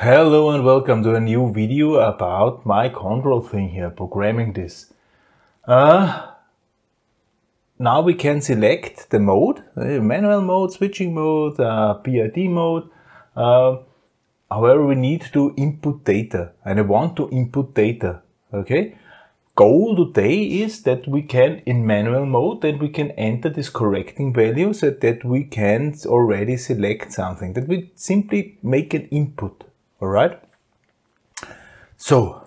Hello and welcome to a new video about my control thing here, programming this. Now we can select the mode, manual mode, switching mode, PID mode. However, we need to input data, and I want to input data, okay? Goal today is that we can, in manual mode, that we can enter this correcting value so that we can already select something, that we simply make an input. All right. So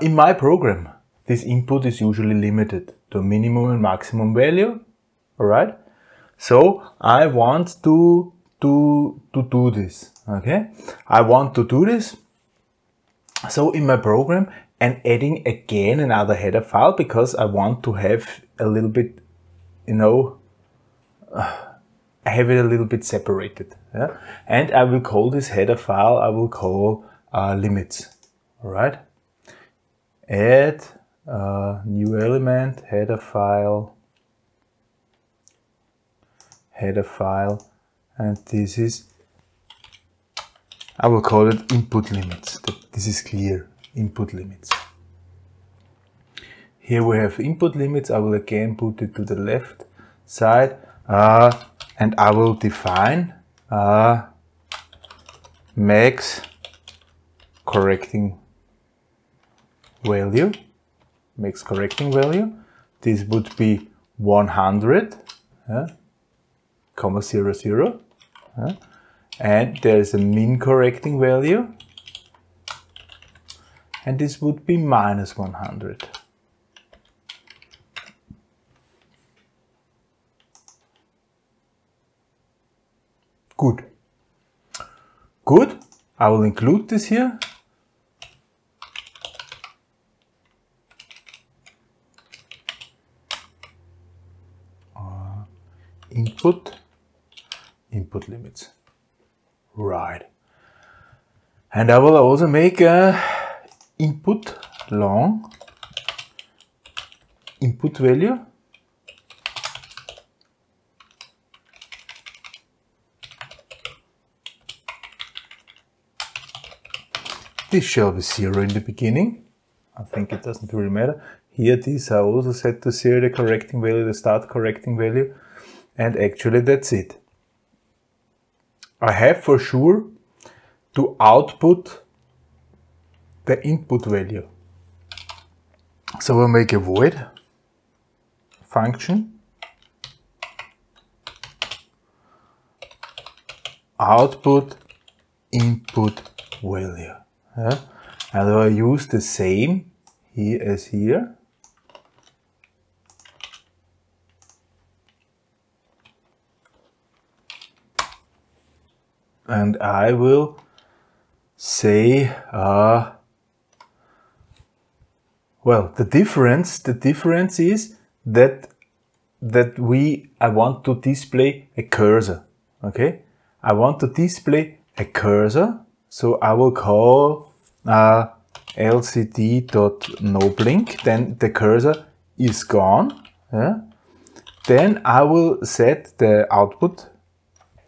in my program, this input is usually limited to a minimum and maximum value. All right. So I want to do this. Okay. I want to do this. So in my program, I'm adding again another header file because I want to have a little bit, you know, have it a little bit separated, yeah? And I will call this header file, I will call limits, all right? Add new element, header file, and this is, I will call it input limits. This is clear, input limits. Here we have input limits. I will again put it to the left side. And I will define max correcting value. Max correcting value. This would be 100, 0,00. And there is a min correcting value. And this would be minus 100. Good. Good. I will include this here. Input limits. Right. And I will also make a input long input value. This shall be 0 in the beginning. I think it doesn't really matter. Here these are also set to 0, the correcting value, the start correcting value. And actually that's it. I have for sure to output the input value. So we'll make a void function. Output input value. Yeah. And I use the same here as here. And I will say, well, the difference is I want to display a cursor. Okay. I want to display a cursor. So I will call lcd.noblink, then the cursor is gone. Yeah? Then I will set the output,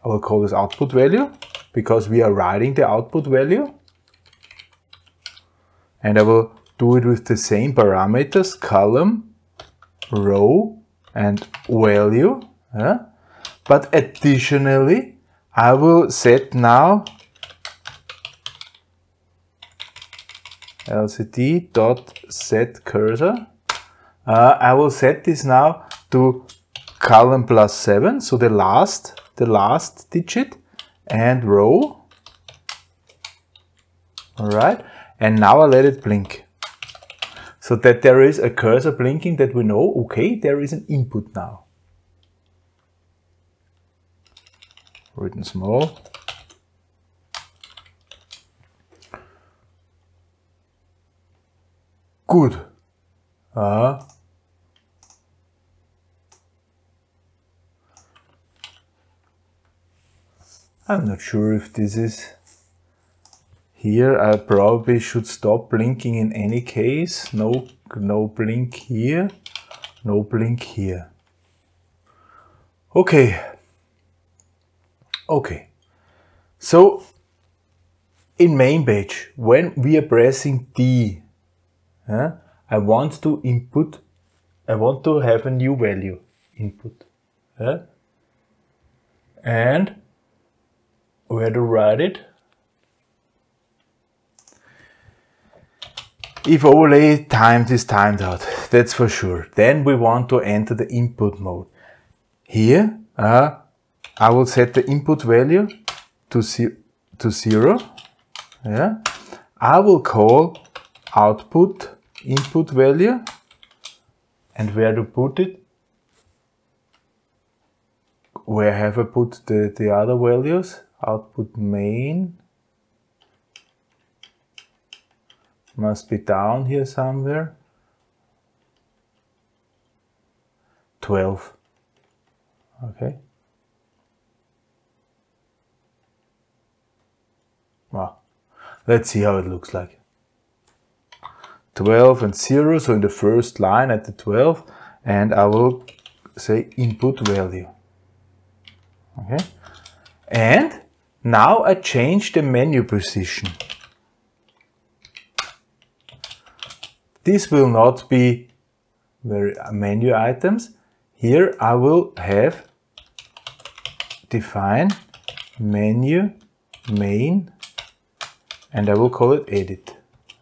I will call this output value, because we are writing the output value. And I will do it with the same parameters, column, row, and value. Yeah? But additionally, I will set now lcd.setCursor. I will set this now to column plus 7, so the last digit, and row. All right, and now I let it blink, so that there is a cursor blinking, that we know, okay, there is an input now. Written small. Good. I'm not sure if this is here. I probably should stop blinking in any case. No blink here. No blink here. Okay. Okay. So In main page, when we are pressing D, I want to have a new value input. And where to write it? If overlay timed is timed out, that's for sure. Then we want to enter the input mode. Here I will set the input value to 0. Yeah, I will call output input value, and where to put it? Where have I put the other values? Output main must be down here somewhere. 12. Okay. Wow. Let's see how it looks like. 12 and 0, so in the first line at the 12, and I will say input value. Okay. And now I change the menu position. This will not be very menu items. Here I will have define menu main, and I will call it edit.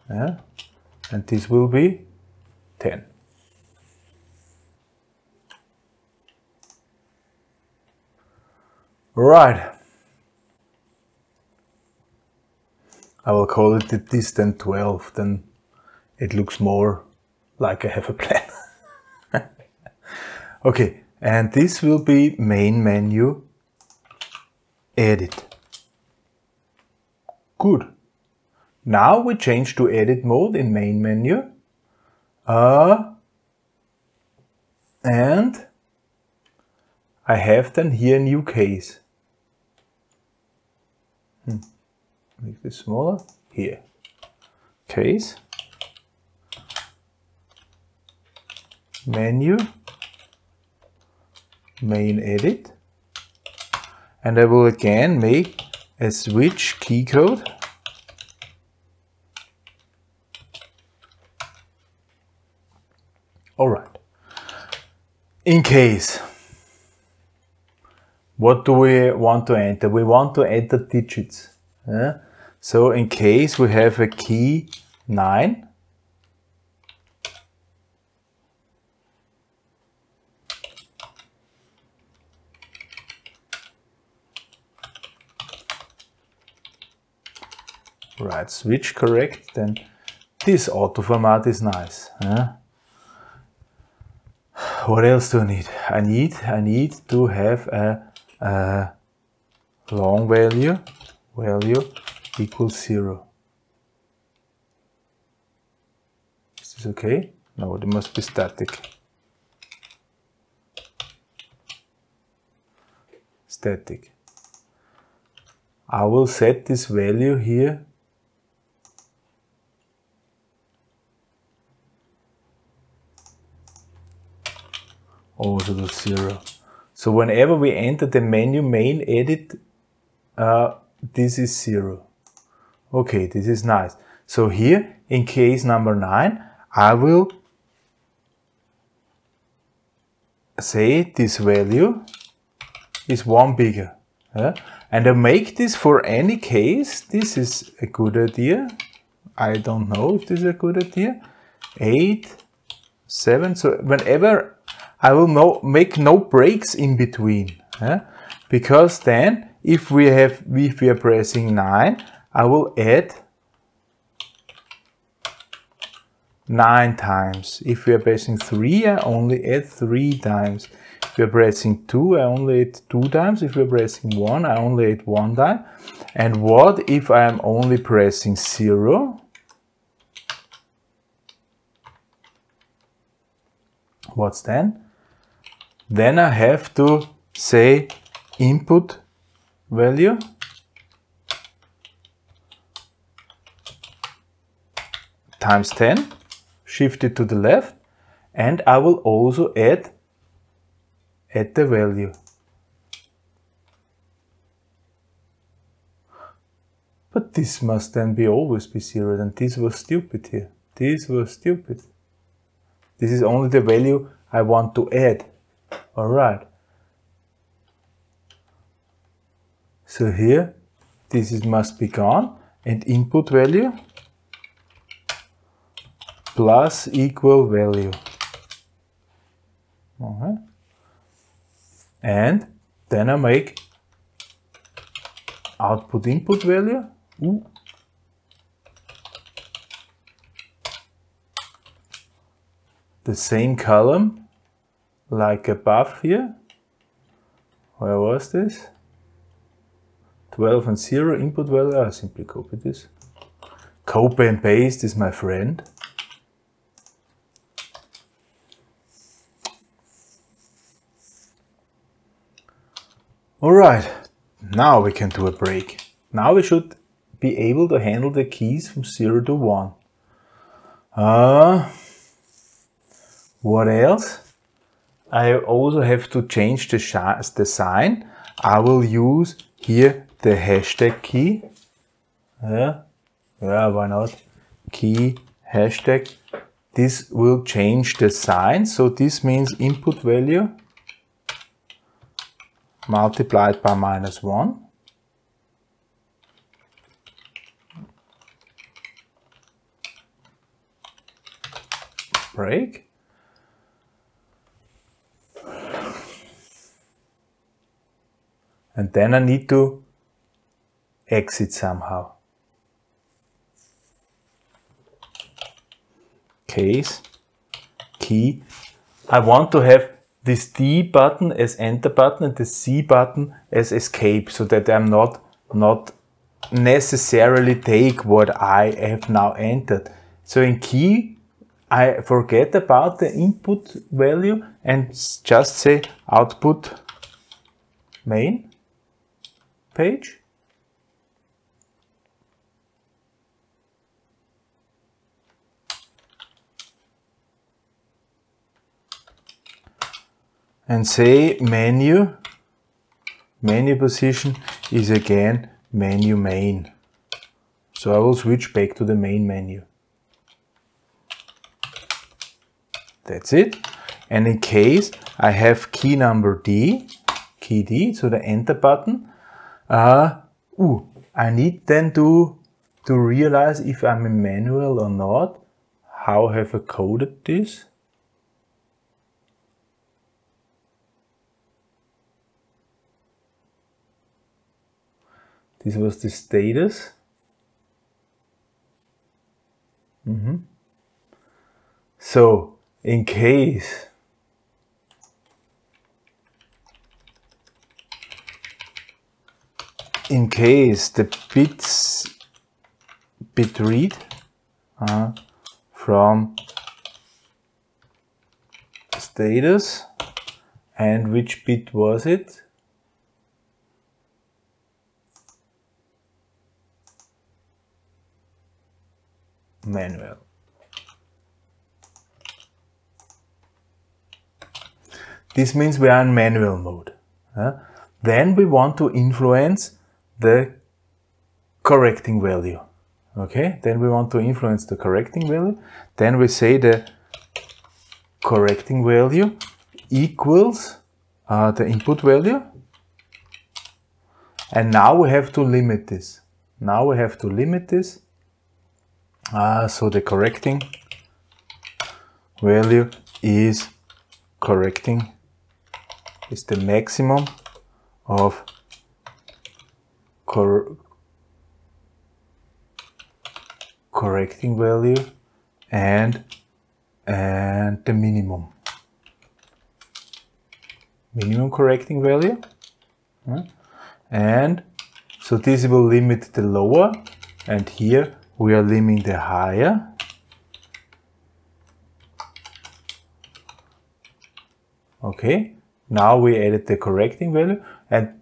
Yeah? And this will be 10. Right. I will call it the distant 12, then it looks more like I have a plan. Okay, and this will be main menu edit. Good. Now we change to edit mode in main menu, and I have then here a new case. Make this smaller. Here, case, menu, main edit, and I will again make a switch key code. Alright, in case, what do we want to enter? We want to enter digits. Yeah? So in case we have a key 9, right, switch correct, then this auto format is nice. Yeah? What else do I need? I need to have a long value equals 0. Is this okay? No, it must be static. Static. I will set this value here also to 0. So whenever we enter the menu main edit, this is 0. Okay, this is nice. So here in case number 9, I will say this value is 1 bigger. And I make this for any case. This is a good idea. I don't know if this is a good idea. 8, 7, so whenever I will make no breaks in between, because then if we are pressing 9, I will add 9 times. If we are pressing 3, I only add 3 times. If we are pressing 2, I only add 2 times. If we are pressing 1, I only add 1 time. And what if I am only pressing 0? What's then? Then I have to say input value times 10, shift it to the left, and I will also add the value. But But this must then be always be 0, and this was stupid here. This was stupid. This is only the value I want to add. Alright. So here, this is must be gone, and input value plus equal value. Okay. And then I make output input value. Ooh. The same column like above here. Where was this? 12 and 0 input value. I simply copy this. Copy and paste is my friend. Alright, now we can do a break. Now we should be able to handle the keys from 0 to 1. What else? I also have to change the sign. I will use here the hashtag key. Yeah, why not? Key hashtag. This will change the sign. So this means input value multiplied by -1. Break. And then I need to exit somehow. Case, key. I want to have this D button as enter button and the C button as escape, so that I'm not necessarily take what I have now entered. So in key, I forget about the input value and just say output main page. And say menu position is again menu main. So I will switch back to the main menu. That's it. And in case I have key number D, key D, so the enter button, I need then to realize if I'm in manual or not. How have I coded this? This was the status. So in case the bit read from status, and which bit was it? Manual. This means we are in manual mode. Then we want to influence the correcting value. Okay, then we want to influence the correcting value. Then we say the correcting value equals the input value. And now we have to limit this. So the correcting value is the maximum of correcting value and the minimum correcting value, and so this will limit the lower, and here we are limiting the higher. Okay, now we added the correcting value and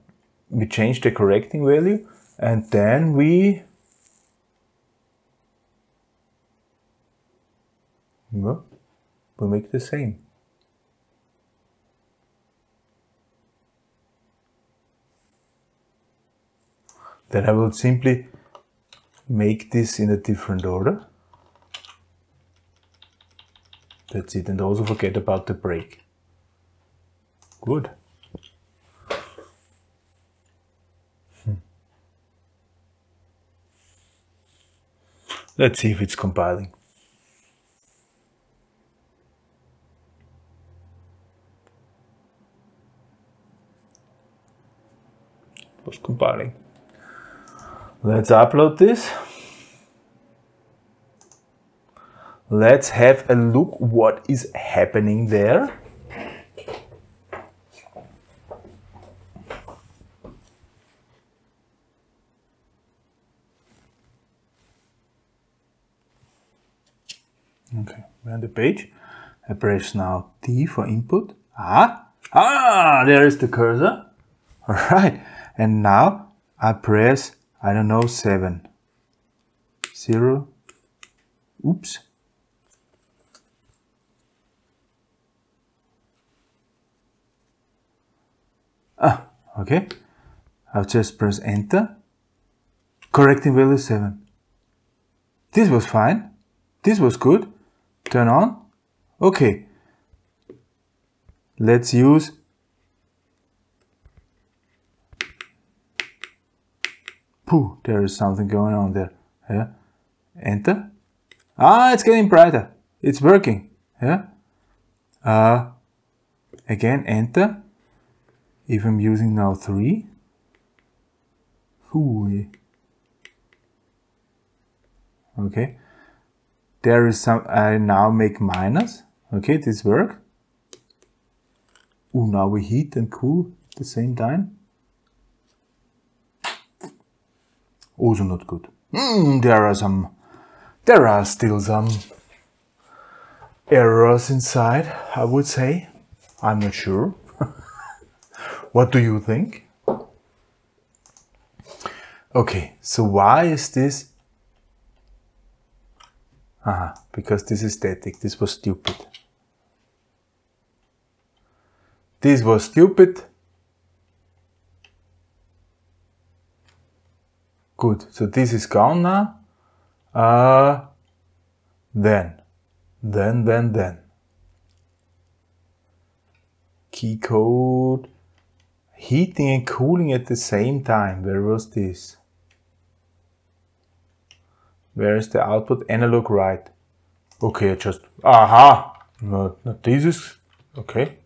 we changed the correcting value, and then we make the same. Then I will simply make this in a different order. That's it, and also forget about the break. Good. Let's see if it's compiling. It was compiling. Let's upload this. Let's have a look what is happening there. Okay, we're on the page. I press now T for input. There is the cursor. All right, and now I press, I don't know, 7, 0. Oops. Okay, I'll just press enter. Correcting value 7. This was fine. This was good. Turn on. Okay. Let's use poo. There is something going on there. Yeah. Enter. It's getting brighter. It's working. Yeah. Again, enter. If I'm using now 3, okay, there is some, I now make minus, okay, this work. Now we heat and cool at the same time. Also not good. There are still some errors inside, I would say. I'm not sure. What do you think? Okay, so why is this? Because this is static. This was stupid. This was stupid. Good, so this is gone now. Then. Key code. Heating and cooling at the same time. Where was this? Where is the output? Analog right. Okay, I just... No, this is... Okay.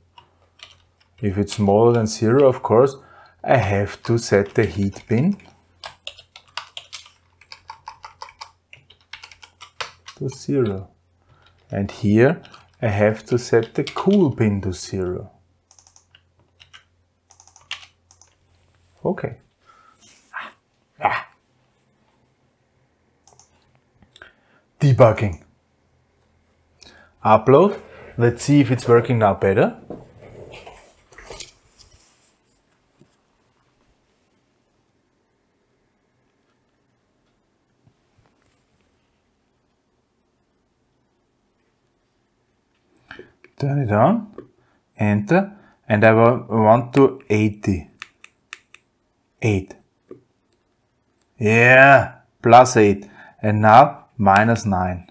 If it's smaller than 0, of course, I have to set the heat pin to 0. And here I have to set the cool pin to 0. Okay. Debugging. Upload. Let's see if it's working now better. Turn it on. Enter. And I want to 80. 8. Yeah, plus 8. And now minus 9.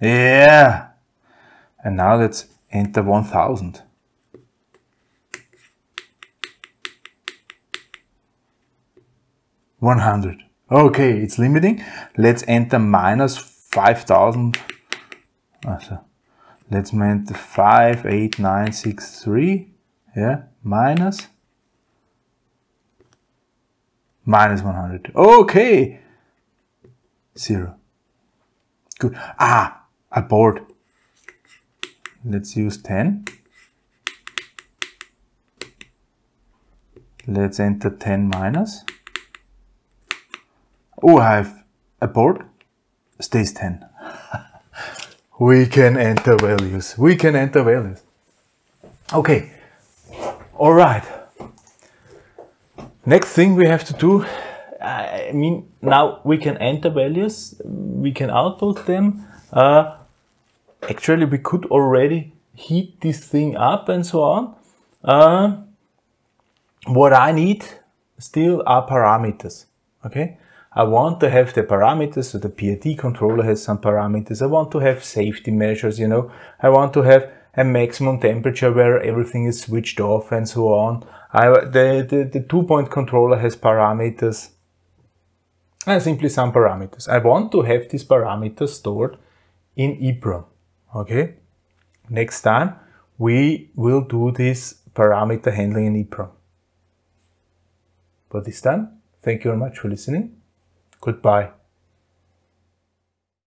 Yeah. And now let's enter 1000. Okay, it's limiting. Let's enter minus 5000. Let's make the 5, 8, 9, 6, 3, yeah, minus 100. Okay, 0. Good. Abort. Let's use 10. Let's enter 10 minus. I have abort. Stays 10. We can enter values. Okay. All right. Next thing we have to do, now we can enter values. We can output them. Actually, we could already heat this thing up and so on. what I need still are parameters, okay? I want to have the parameters, so the PID controller has some parameters. I want to have safety measures, you know. I want to have a maximum temperature where everything is switched off and so on. The two-point controller has parameters. Simply some parameters. I want to have these parameters stored in EEPROM, okay? Next time we will do this parameter handling in EEPROM. But this time, thank you very much for listening. Goodbye.